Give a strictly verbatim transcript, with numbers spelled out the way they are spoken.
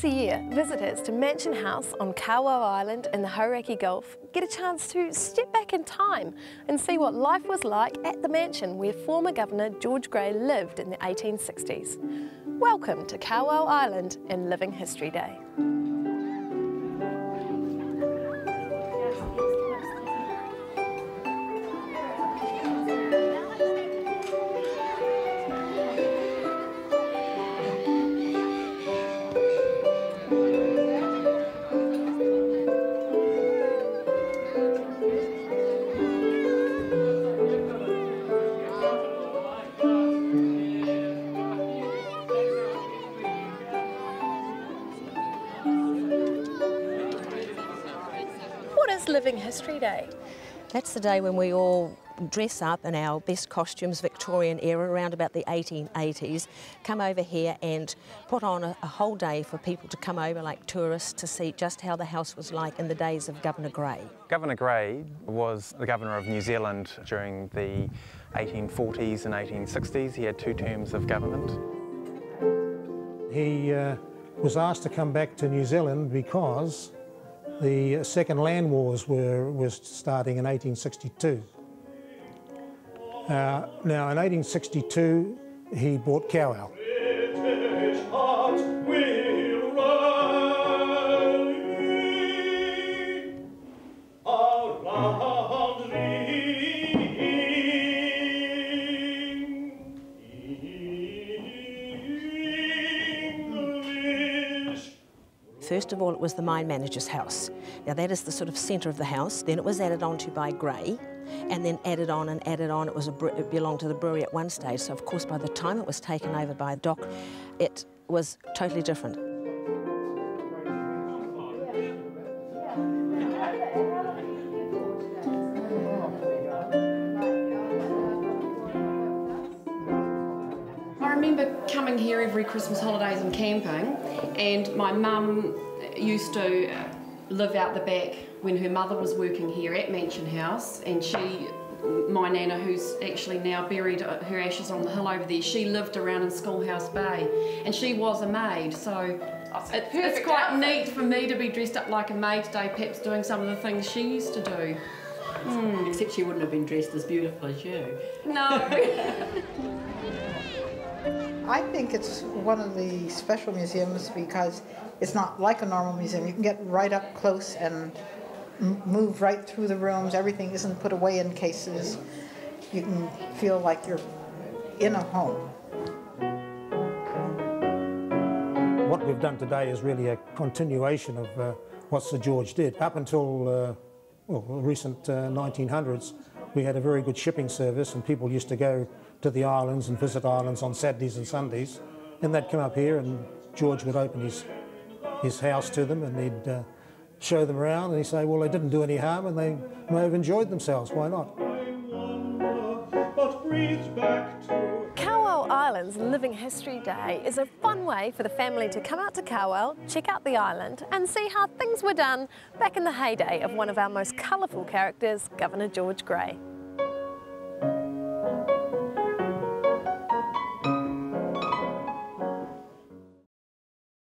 Once a year, visitors to Mansion House on Kawau Island in the Hauraki Gulf get a chance to step back in time and see what life was like at the mansion where former Governor George Grey lived in the eighteen sixties. Welcome to Kawau Island and Living History Day. Living History Day. That's the day when we all dress up in our best costumes, Victorian era, around about the eighteen eighties, come over here and put on a, a whole day for people to come over like tourists to see just how the house was like in the days of Governor Grey. Governor Grey was the Governor of New Zealand during the eighteen forties and eighteen sixties. He had two terms of government. He uh, was asked to come back to New Zealand because the Second Land Wars were was starting in eighteen sixty-two. Uh, now, in eighteen sixty-two, he bought Kawau. First of all, it was the mine manager's house. Now that is the sort of centre of the house. Then it was added on to by Grey, and then added on and added on. It was a it belonged to the brewery at one stage. So of course, by the time it was taken over by D O C, it was totally different. I remember coming here every Christmas holidays and camping, and my mum used to live out the back when her mother was working here at Mansion House, and she, my nana, who's actually now buried, her ashes on the hill over there, she lived around in Schoolhouse Bay, and she was a maid, so it, it's quite neat for me to be dressed up like a maid today, perhaps doing some of the things she used to do. Mm. Except she wouldn't have been dressed as beautiful as you. No. I think it's one of the special museums because it's not like a normal museum. You can get right up close and move right through the rooms. Everything isn't put away in cases. You can feel like you're in a home. What we've done today is really a continuation of uh, what Sir George did. Up until uh, well, the recent uh, nineteen hundreds, we had a very good shipping service, and people used to go to the islands and visit islands on Saturdays and Sundays, and they'd come up here and George would open his his house to them, and he'd uh, show them around, and he'd say, well, they didn't do any harm and they may have enjoyed themselves, why not? Kawau Island's Living History Day is a fun way for the family to come out to Kawau, check out the island and see how things were done back in the heyday of one of our most colourful characters, Governor George Grey.